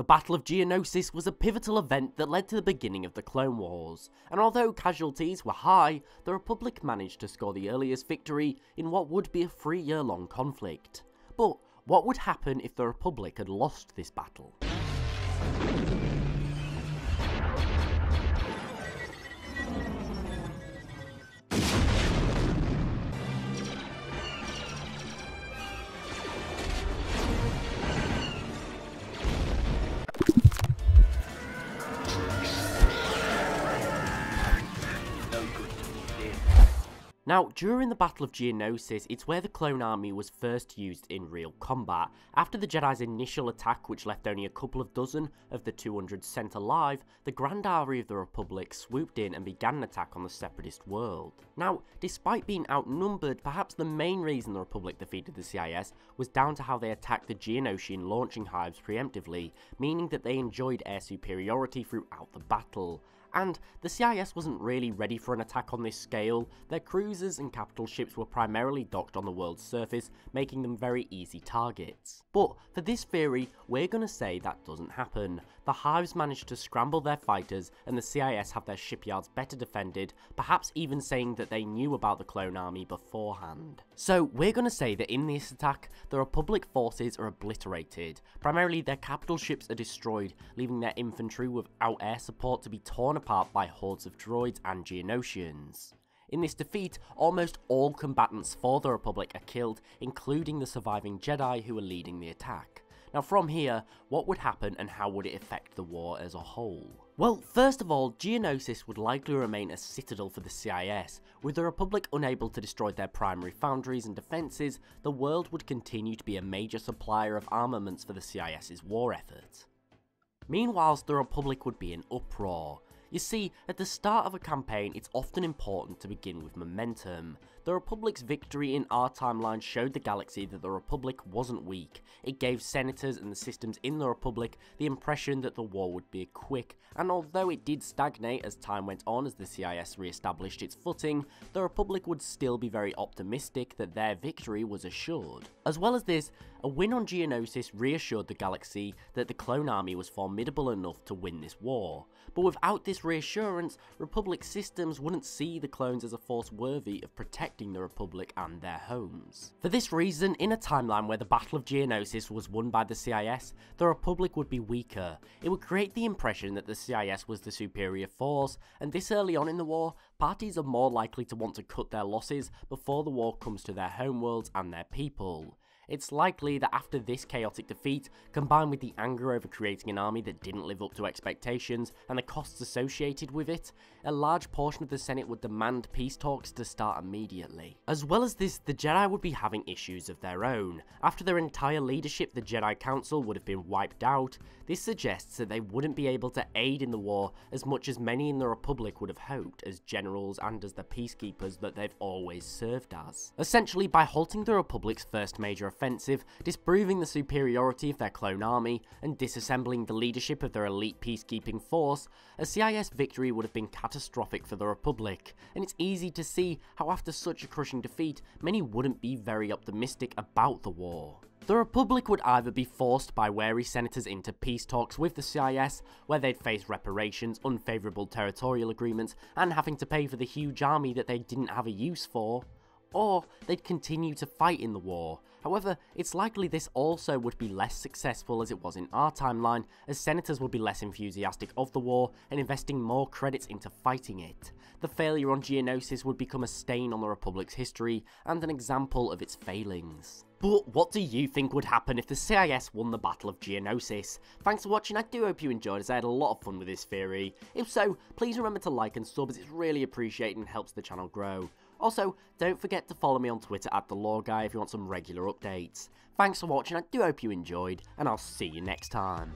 The Battle of Geonosis was a pivotal event that led to the beginning of the Clone Wars, and although casualties were high, the Republic managed to score the earliest victory in what would be a 3-year-long conflict. But what would happen if the Republic had lost this battle? Now, during the Battle of Geonosis, it's where the Clone Army was first used in real combat, after the Jedi's initial attack which left only a couple of dozen of the 200 sent alive. The Grand Army of the Republic swooped in and began an attack on the Separatist world. Now, despite being outnumbered, perhaps the main reason the Republic defeated the CIS was down to how they attacked the Geonosian launching hives preemptively, meaning that they enjoyed air superiority throughout the battle. And the CIS wasn't really ready for an attack on this scale. Their cruisers and capital ships were primarily docked on the world's surface, making them very easy targets. But for this theory, we're gonna say that doesn't happen. The hives managed to scramble their fighters and the CIS have their shipyards better defended, perhaps even saying that they knew about the Clone Army beforehand. So we're gonna say that in this attack, the Republic forces are obliterated. Primarily their capital ships are destroyed, leaving their infantry without air support to be torn apart by hordes of droids and Geonosians. In this defeat, almost all combatants for the Republic are killed, including the surviving Jedi who are leading the attack. Now from here, what would happen and how would it affect the war as a whole? Well, first of all, Geonosis would likely remain a citadel for the CIS. With the Republic unable to destroy their primary foundries and defences, the world would continue to be a major supplier of armaments for the CIS's war effort. Meanwhile, the Republic would be in uproar. You see, at the start of a campaign, it's often important to begin with momentum. The Republic's victory in our timeline showed the galaxy that the Republic wasn't weak. It gave senators and the systems in the Republic the impression that the war would be quick, and although it did stagnate as time went on as the CIS re-established its footing, the Republic would still be very optimistic that their victory was assured. As well as this, a win on Geonosis reassured the galaxy that the Clone Army was formidable enough to win this war. But without this reassurance, Republic systems wouldn't see the clones as a force worthy of protecting the Republic and their homes. For this reason, in a timeline where the Battle of Geonosis was won by the CIS, the Republic would be weaker. It would create the impression that the CIS was the superior force, and this early on in the war, parties are more likely to want to cut their losses before the war comes to their homeworlds and their people. It's likely that after this chaotic defeat, combined with the anger over creating an army that didn't live up to expectations and the costs associated with it, a large portion of the Senate would demand peace talks to start immediately. As well as this, the Jedi would be having issues of their own. After their entire leadership, the Jedi Council would have been wiped out. This suggests that they wouldn't be able to aid in the war as much as many in the Republic would have hoped as generals and as the peacekeepers that they've always served as. Essentially, by halting the Republic's first major offensive, disproving the superiority of their clone army, and disassembling the leadership of their elite peacekeeping force, a CIS victory would have been catastrophic for the Republic, and it's easy to see how after such a crushing defeat, many wouldn't be very optimistic about the war. The Republic would either be forced by wary senators into peace talks with the CIS, where they'd face reparations, unfavourable territorial agreements, and having to pay for the huge army that they didn't have a use for, or they'd continue to fight in the war. However, it's likely this also would be less successful as it was in our timeline, as senators would be less enthusiastic of the war and investing more credits into fighting it. The failure on Geonosis would become a stain on the Republic's history and an example of its failings. But what do you think would happen if the CIS won the Battle of Geonosis? Thanks for watching, I do hope you enjoyed as I had a lot of fun with this theory. If so, please remember to like and sub as it's really appreciated and helps the channel grow. Also, don't forget to follow me on Twitter at TheLoreGuy if you want some regular updates. Thanks for watching, I do hope you enjoyed, and I'll see you next time.